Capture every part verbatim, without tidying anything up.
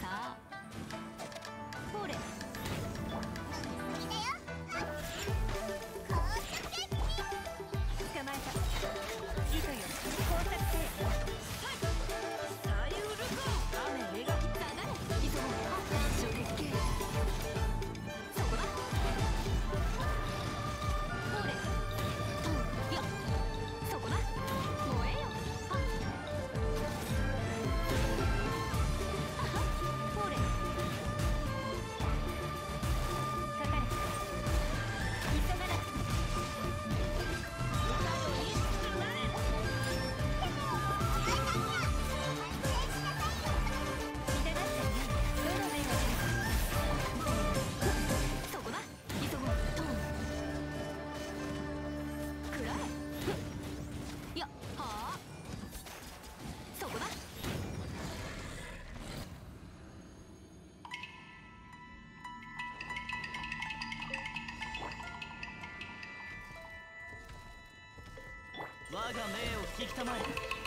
さあほれ。我が命を引きたまえ、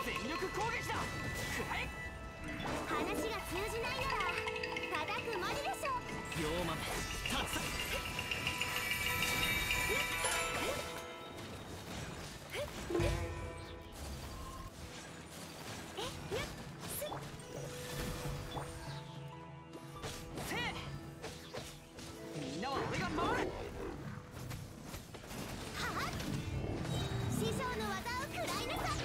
全力攻撃だ。くらえ。話が通じないなら叩くまででしょう。龍馬め立つ。えっえっえっえっ師匠の技を食らいなさい。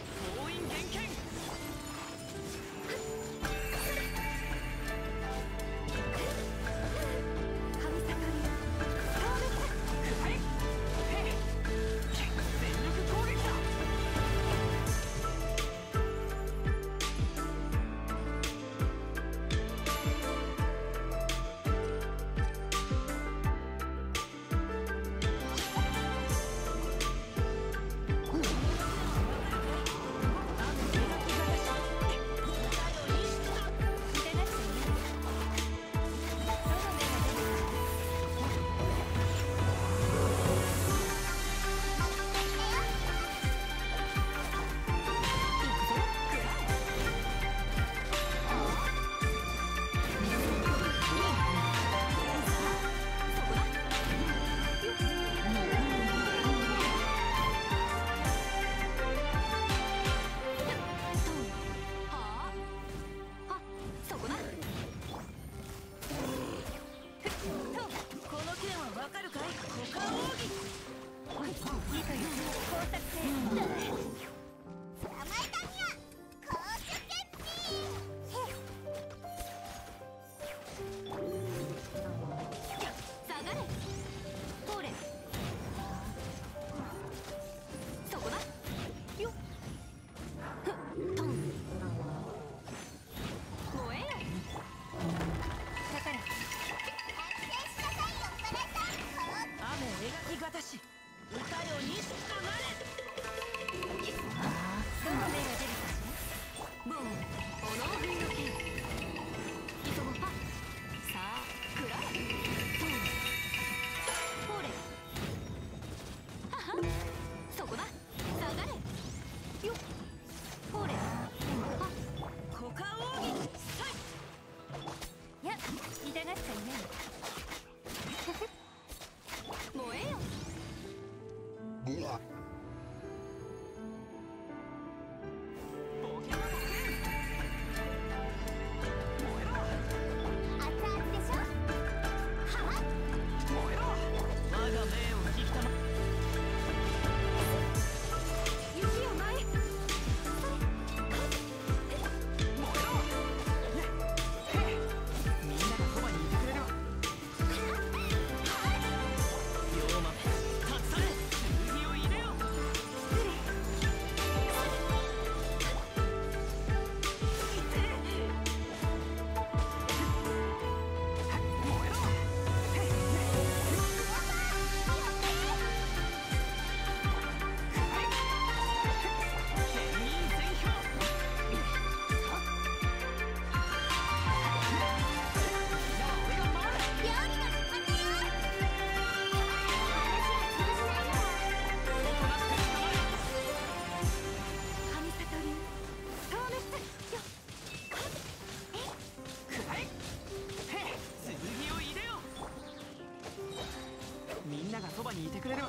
聞いてくれる。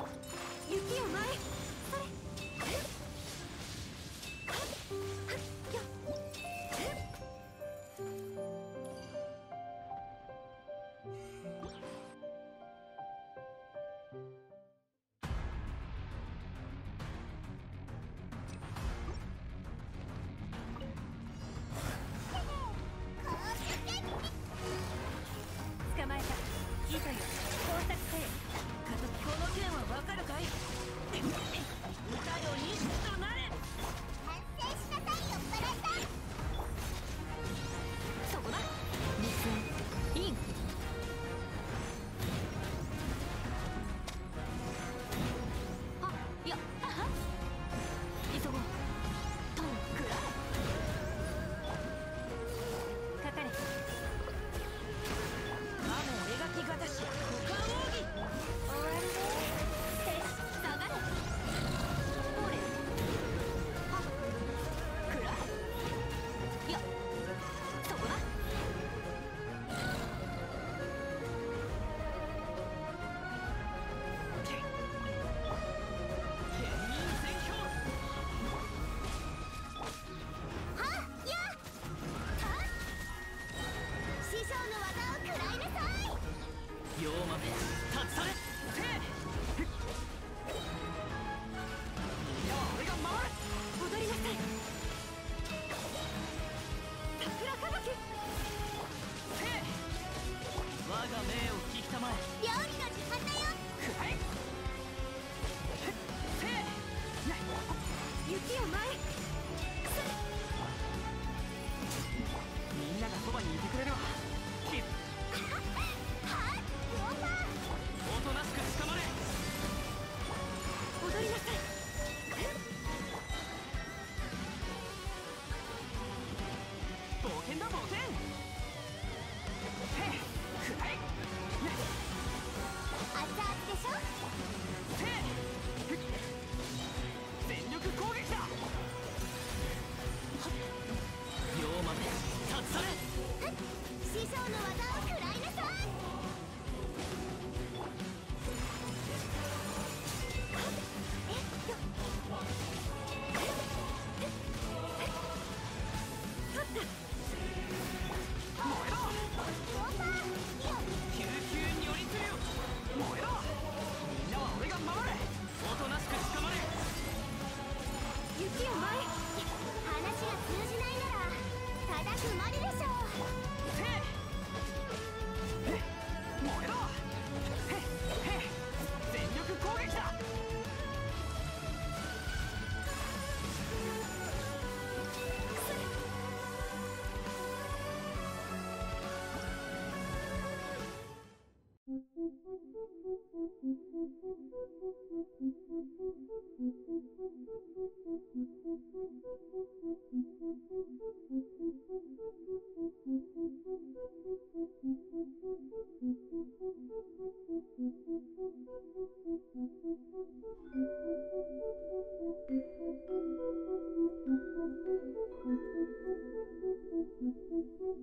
雪よ舞、